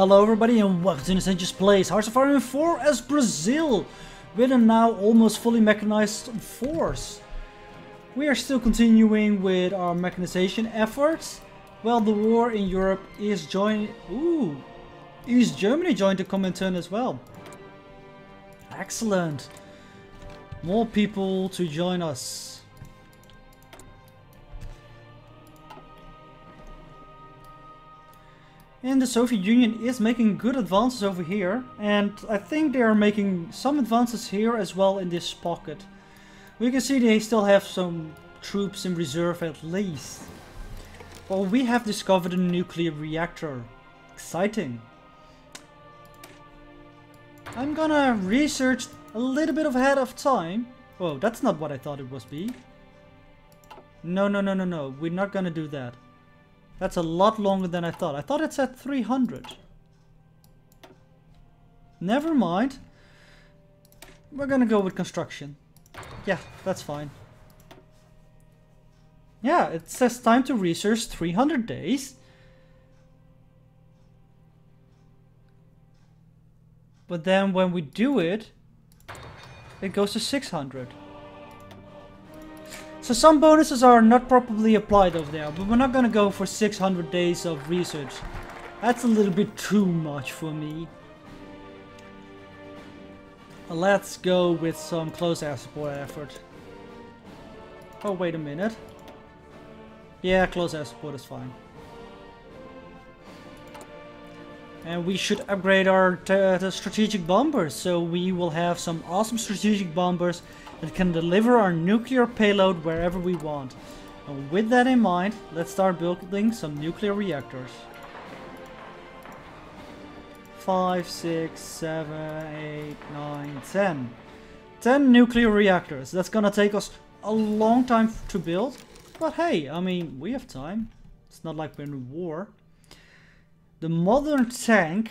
Hello everybody and welcome to Innocentius' Place, Hearts of Iron IV as Brazil, with a now almost fully mechanized force. We are still continuing with our mechanization efforts, while the war in Europe is joining... Ooh! East Germany joined the Comintern as well. Excellent! More people to join us. And the Soviet Union is making good advances over here, and I think they are making some advances here as well in this pocket. We can see they still have some troops in reserve at least. Well, we have discovered a nuclear reactor. Exciting. I'm gonna research a little bit ahead of time. Whoa, that's not what I thought it was be. No, we're not gonna do that. That's a lot longer than I thought. I thought it said 300. Never mind. We're gonna go with construction. Yeah, that's fine. Yeah, it says time to research 300 days. But then when we do it, it goes to 600. So some bonuses are not properly applied over there, but we're not gonna go for 600 days of research. That's a little bit too much for me. Let's go with some close air support effort. Oh, wait a minute. Yeah, close air support is fine. And we should upgrade our strategic bombers, so we will have some awesome strategic bombers that can deliver our nuclear payload wherever we want. And with that in mind, let's start building some nuclear reactors. 5, 6, 7, 8, 9, 10. 10 nuclear reactors. That's gonna take us a long time to build. But hey, I mean, we have time. It's not like we're in a war. The modern tank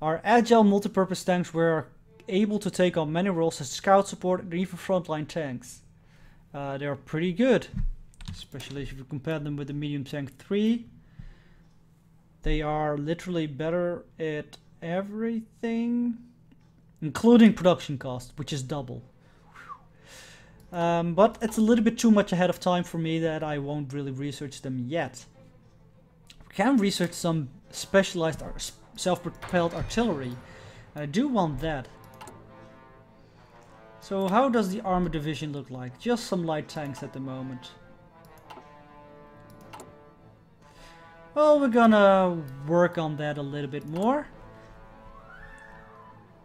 are agile multipurpose tanks where able to take on many roles as scout support and even frontline tanks. They're pretty good, especially if you compare them with the medium tank 3. They are literally better at everything, including production cost, which is double. But it's a little bit too much ahead of time for me that I won't really research them yet. We can research some specialized self-propelled artillery. I do want that. So how does the armor division look like? Just some light tanks at the moment. Well, we're gonna work on that a little bit more.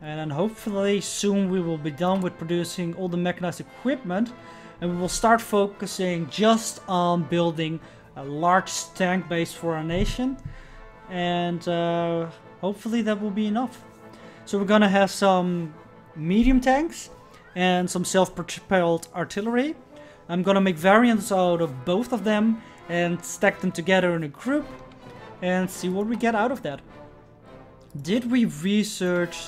And then hopefully soon we will be done with producing all the mechanized equipment. And we will start focusing just on building a large tank base for our nation. And hopefully that will be enough. So we're gonna have some medium tanks and some self-propelled artillery. I'm gonna make variants out of both of them and stack them together in a group and see what we get out of that. Did we research?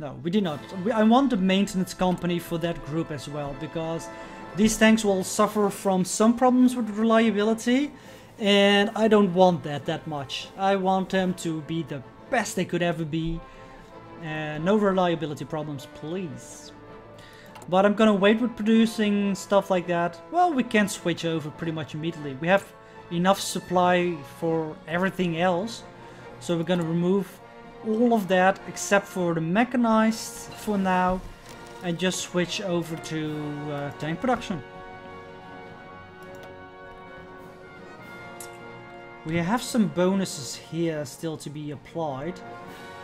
No, we did not. I want the maintenance company for that group as well, because these tanks will suffer from some problems with reliability and I don't want that much. I want them to be the best they could ever be. No reliability problems, please. But I'm gonna wait with producing stuff like that. Well, we can switch over pretty much immediately. We have enough supply for everything else. So we're gonna remove all of that except for the mechanized for now. And just switch over to tank production. We have some bonuses here still to be applied.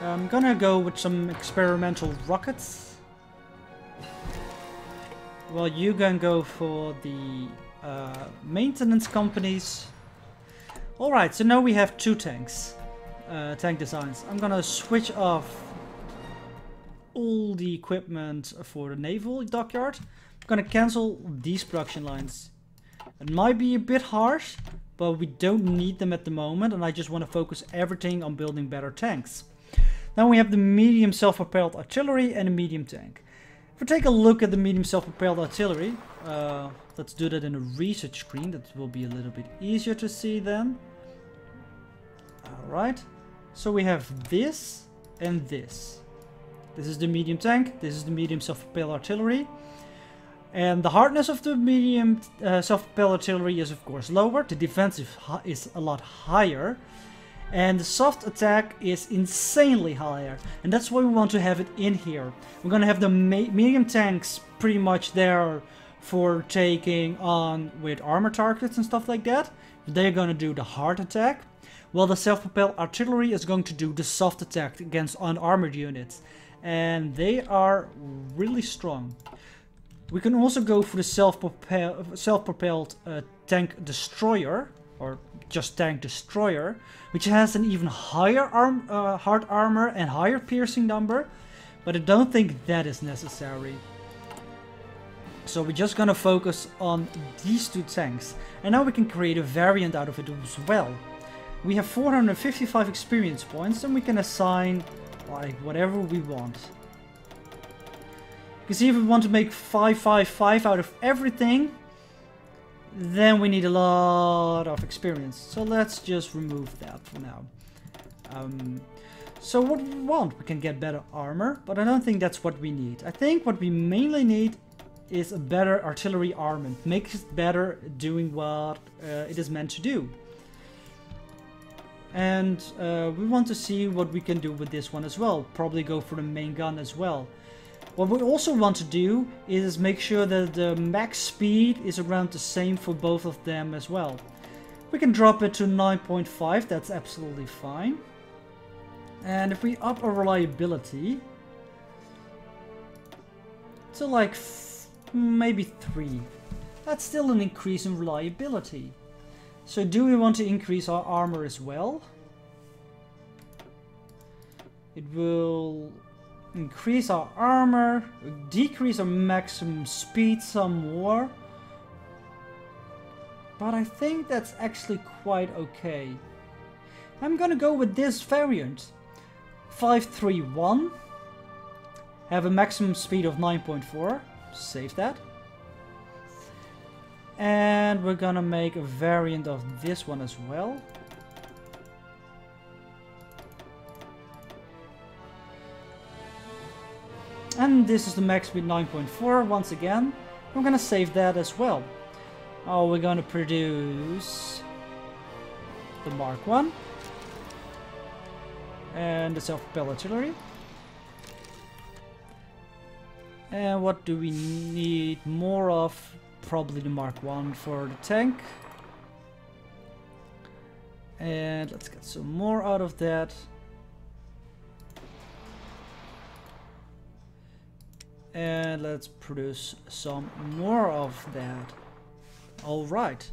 I'm gonna go with some experimental rockets. Well, you can go for the maintenance companies. Alright, so now we have two tanks. Tank designs. I'm gonna switch off all the equipment for the naval dockyard. I'm gonna cancel these production lines. It might be a bit harsh, but we don't need them at the moment. And I just want to focus everything on building better tanks. Now we have the medium self-propelled artillery and a medium tank. If we take a look at the medium self-propelled artillery, let's do that in a research screen. That will be a little bit easier to see then. Alright, So we have this and this. This is the medium tank, this is the medium self-propelled artillery. And the hardness of the medium self-propelled artillery is of course lower, the defensive is a lot higher. And the soft attack is insanely higher. And that's why we want to have it in here. We're gonna have the medium tanks pretty much there for taking on with armor targets and stuff like that. They're gonna do the hard attack. Well, the self-propelled artillery is going to do the soft attack against unarmored units. And they are really strong. We can also go for the self-propelled tank destroyer. Or just tank destroyer, which has an even higher hard armor and higher piercing number, but I don't think that is necessary. So we're just gonna focus on these two tanks, and now we can create a variant out of it as well. We have 455 experience points, and we can assign like whatever we want. You can see if we want to make 555 out of everything, then we need a lot of experience. So let's just remove that for now. So what we want, we can get better armor, but I don't think that's what we need. I think what we mainly need is a better artillery armament. Makes it better doing what it is meant to do. And we want to see what we can do with this one as well. Probably go for the main gun as well. What we also want to do is make sure that the max speed is around the same for both of them as well. We can drop it to 9.5, that's absolutely fine. And if we up our reliability to like maybe 3, that's still an increase in reliability. So do we want to increase our armor as well? It will increase our armor, decrease our maximum speed some more, but I think that's actually quite okay. I'm gonna go with this variant, 531, have a maximum speed of 9.4, save that, and we're gonna make a variant of this one as well. And this is the max speed 9.4 once again. We're gonna save that as well. Oh, we're gonna produce the Mark 1 and the self-propelled artillery. And what do we need more of? Probably the Mark 1 for the tank. And let's get some more out of that. And let's produce some more of that. Alright.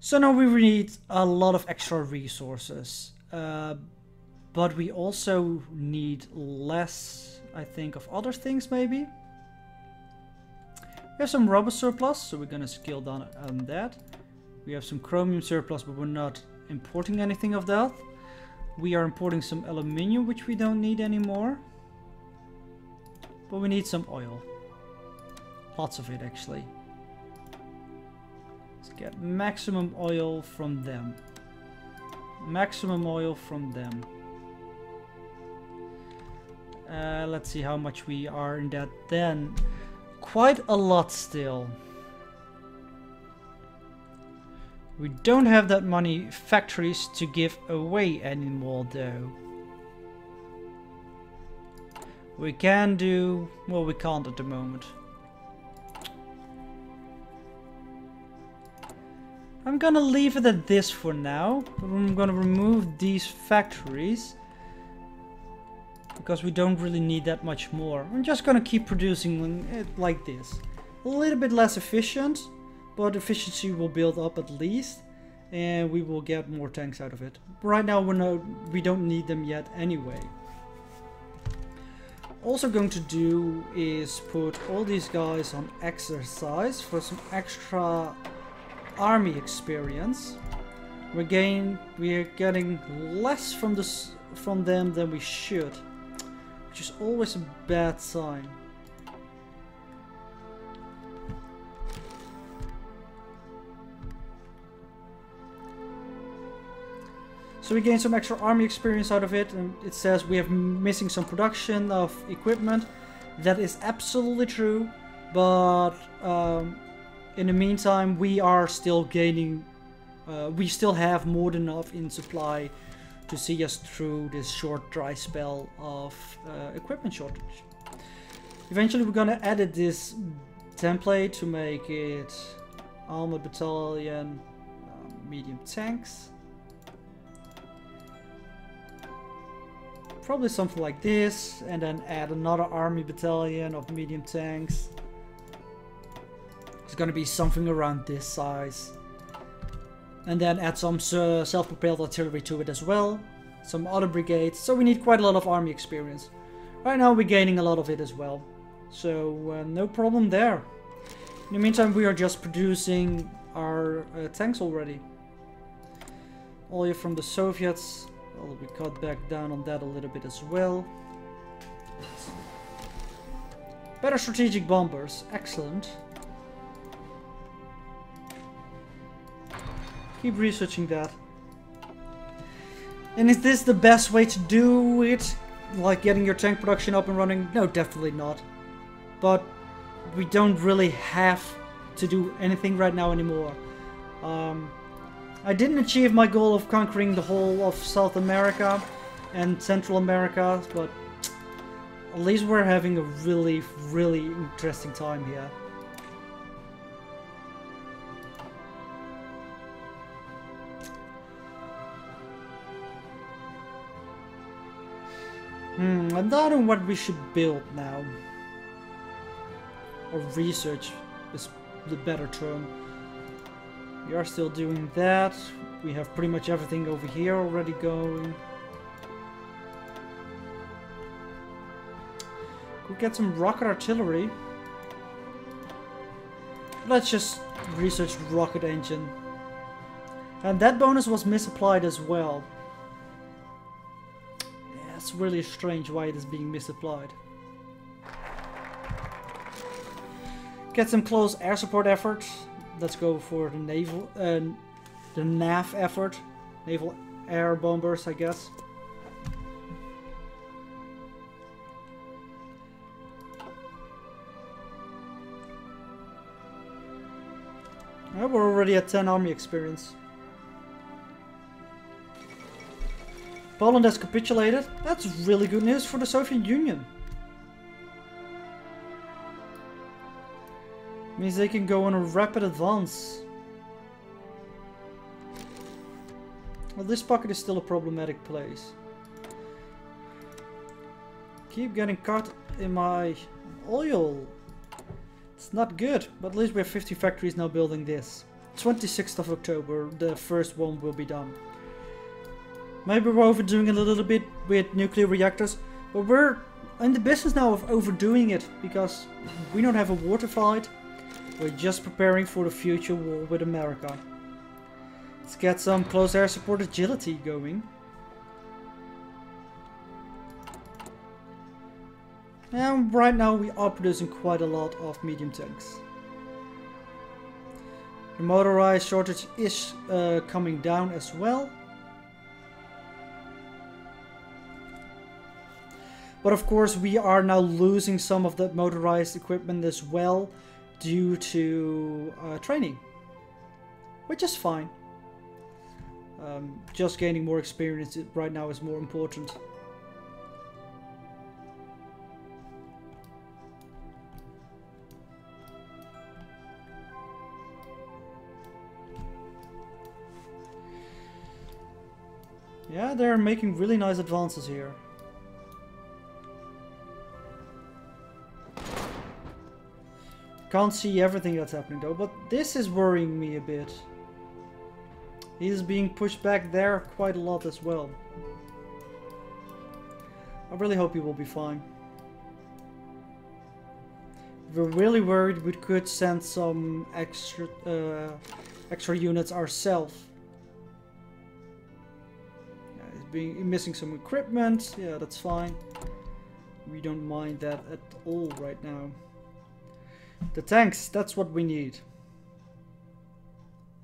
So now we need a lot of extra resources. But we also need less, I think, of other things maybe. We have some rubber surplus, so we're gonna scale down on that. We have some chromium surplus, but we're not importing anything of that. We are importing some aluminium, which we don't need anymore. But we need some oil. Lots of it, actually. Let's get maximum oil from them. Maximum oil from them. Let's see how much we are in that then. Quite a lot still. We don't have that many factories to give away anymore, though. We can do... well, we can't at the moment. I'm gonna leave it at this for now. I'm gonna remove these factories, because we don't really need that much more. I'm just gonna keep producing it like this. A little bit less efficient, but efficiency will build up at least. And we will get more tanks out of it. Right now we don't need them yet anyway. Also going to do is put all these guys on exercise for some extra army experience. We're getting less from them than we should, which is always a bad sign. So we gain some extra army experience out of it, and it says we have missing some production of equipment. That is absolutely true, but in the meantime we are still gaining, we still have more than enough in supply to see us through this short dry spell of equipment shortage. Eventually we're gonna edit this template to make it Armored Battalion, medium tanks. Probably something like this, and then add another army battalion of medium tanks. It's gonna be something around this size. And then add some self-propelled artillery to it as well. Some other brigades. So we need quite a lot of army experience. Right now we're gaining a lot of it as well. So no problem there. In the meantime we are just producing our tanks already. All here from the Soviets. Well, we cut back down on that a little bit as well. Better strategic bombers, excellent. Keep researching that. And is this the best way to do it? Like getting your tank production up and running? No, definitely not. But we don't really have to do anything right now anymore. I didn't achieve my goal of conquering the whole of South America and Central America, but at least we're having a really, really interesting time here. I'm doubting what we should build now. Or research is the better term. We are still doing that. We have pretty much everything over here already going. Could get some rocket artillery. Let's just research rocket engine. And that bonus was misapplied as well. That's really strange why it is being misapplied. Get some close air support effort. Let's go for the naval, the NAV effort, naval air bombers, I guess. Well, we're already at 10 army experience. Poland has capitulated. That's really good news for the Soviet Union. Means they can go on a rapid advance. Well, this pocket is still a problematic place. Keep getting caught in my oil. It's not good, but at least we have 50 factories now building this. 26th of October, the first one will be done. Maybe we're overdoing it a little bit with nuclear reactors, but we're in the business now of overdoing it because we don't have a war to fight. We're just preparing for the future war with America. Let's get some close air support agility going. And right now we are producing quite a lot of medium tanks. The motorized shortage is coming down as well. But of course we are now losing some of the motorized equipment as well, due to training, which is fine. Just gaining more experience right now is more important. Yeah, they're making really nice advances here. Can't see everything that's happening though, but this is worrying me a bit. He's being pushed back there quite a lot as well. I really hope he will be fine. If we're really worried, we could send some extra units ourselves. Yeah, he's missing some equipment. Yeah, that's fine. We don't mind that at all right now. The tanks, that's what we need.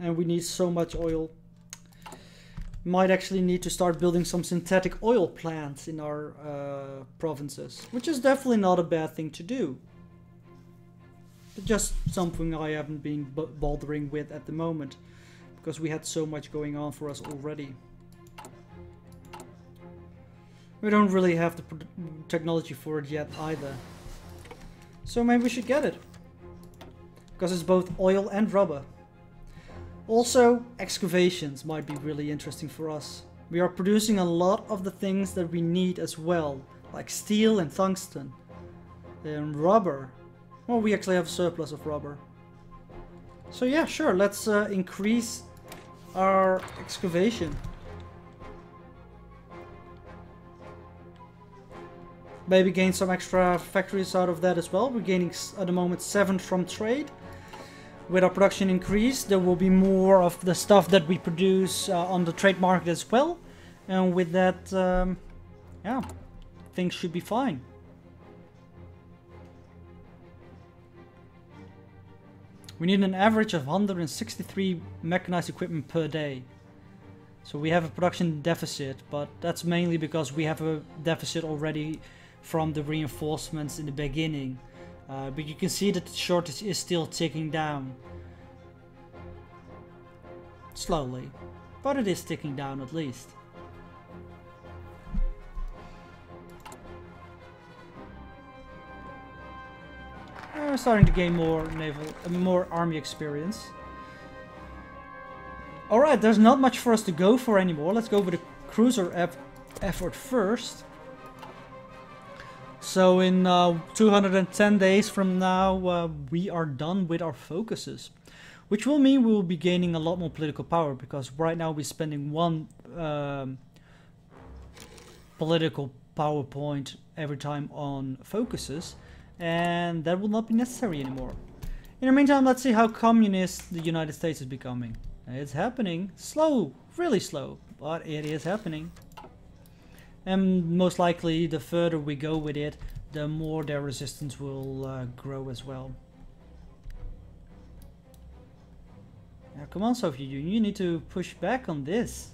And we need so much oil. might actually need to start building some synthetic oil plants in our provinces, which is definitely not a bad thing to do. But just something I haven't been bothering with at the moment, because we had so much going on for us already. We don't really have the technology for it yet either. So maybe we should get it, because it's both oil and rubber. Also, excavations might be really interesting for us. We are producing a lot of the things that we need as well, like steel and tungsten. And rubber. Well, we actually have a surplus of rubber. So yeah, sure, let's increase our excavation. Maybe gain some extra factories out of that as well. We're gaining at the moment 7 from trade. With our production increase, there will be more of the stuff that we produce on the trade market as well. And with that, yeah, things should be fine. We need an average of 163 mechanized equipment per day. So we have a production deficit, but that's mainly because we have a deficit already from the reinforcements in the beginning. But you can see that the shortage is still ticking down. Slowly. But it is ticking down at least. We're starting to gain more more army experience. Alright, there's not much for us to go for anymore. Let's go with a cruiser effort first. So in 210 days from now, we are done with our focuses, which will mean we will be gaining a lot more political power, because right now we're spending one political power point every time on focuses, and that will not be necessary anymore. In the meantime, let's see how communist the United States is becoming. It's happening. Slow, really slow, but it is happening. And most likely, the further we go with it, the more their resistance will grow as well. Now, come on, Soviet Union, you need to push back on this.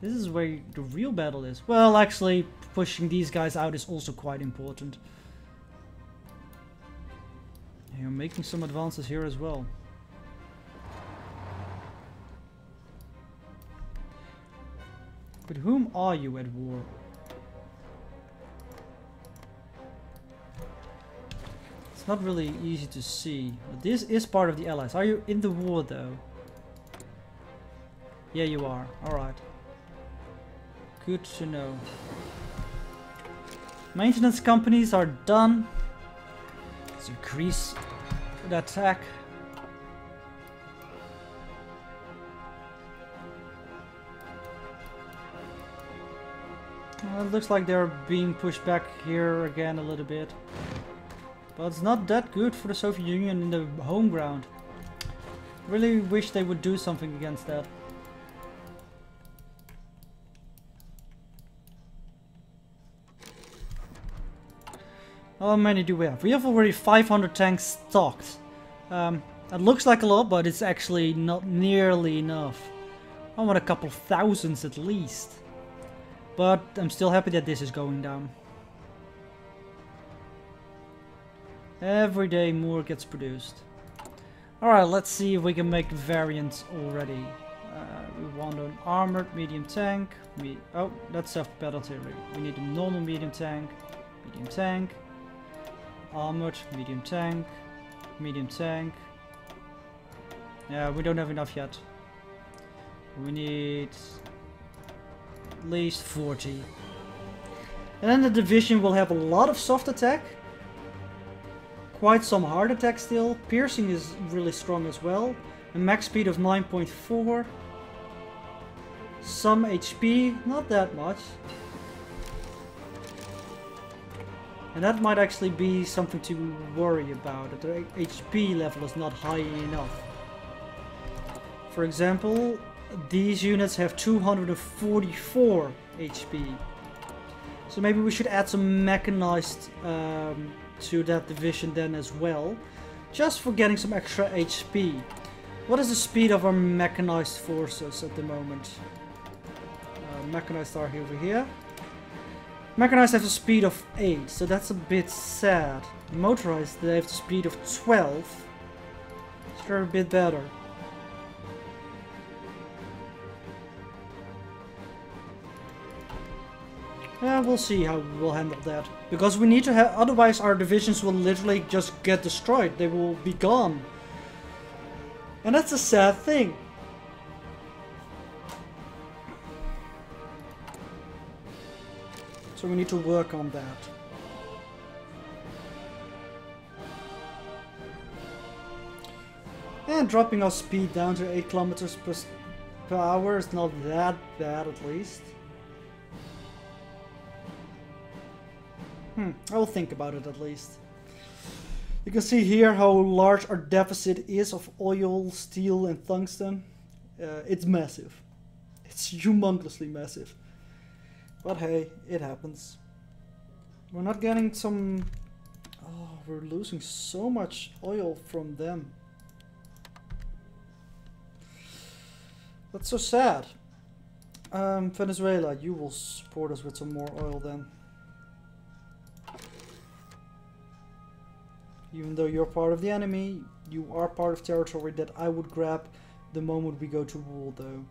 This is where the real battle is. Well, actually, pushing these guys out is also quite important. And you're making some advances here as well. With whom are you at war? It's not really easy to see. But this is part of the Allies. Are you in the war though? Yeah, you are. Alright. Good to know. Maintenance companies are done. Let's increase the attack. Well, it looks like they're being pushed back here again a little bit. But it's not that good for the Soviet Union in the home ground. Really wish they would do something against that. How many do we have? We have already 500 tanks stocked. That looks like a lot, but it's actually not nearly enough. I want a couple thousands at least. But I'm still happy that this is going down. Every day more gets produced. Alright, let's see if we can make variants already. We want an armored medium tank. Oh, that's self-battle theory. We need a normal medium tank, armored medium tank, medium tank. Yeah, we don't have enough yet. We need at least 40. And then the division will have a lot of soft attack, quite some hard attack still. Piercing is really strong as well. A max speed of 9.4. Some HP, not that much. And that might actually be something to worry about, that the HP level is not high enough. For example, these units have 244 HP. So maybe we should add some mechanized to that division then as well. Just for getting some extra HP. What is the speed of our mechanized forces at the moment? mechanized army over here. Mechanized have a speed of 8, so that's a bit sad. Motorized, they have the speed of 12, so they're a bit better. Yeah, we'll see how we'll handle that. Because we need to have, otherwise our divisions will literally just get destroyed. They will be gone. And that's a sad thing. So we need to work on that. And dropping our speed down to 8 kilometers per hour is not that bad, at least. I'll think about it at least. You can see here how large our deficit is of oil, steel and tungsten. It's massive. It's humongously massive. But hey, it happens. We're not getting some... Oh, we're losing so much oil from them. That's so sad. Venezuela, you will support us with some more oil then. Even though you're part of the enemy, you are part of territory that I would grab the moment we go to war, though.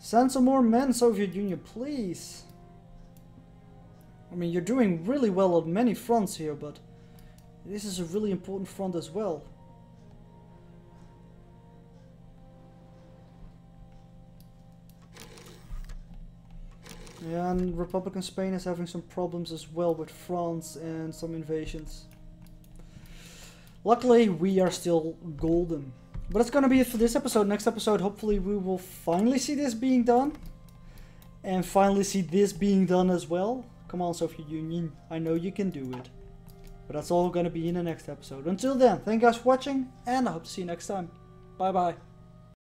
Send some more men, Soviet Union, please. I mean, you're doing really well on many fronts here, but this is a really important front as well. Yeah, and Republican Spain is having some problems as well with France and some invasions. Luckily, we are still golden. But that's gonna be it for this episode. Next episode, hopefully we will finally see this being done. And finally see this being done as well. Come on, Soviet Union. I know you can do it. But that's all gonna be in the next episode. Until then, thank you guys for watching, and I hope to see you next time. Bye-bye.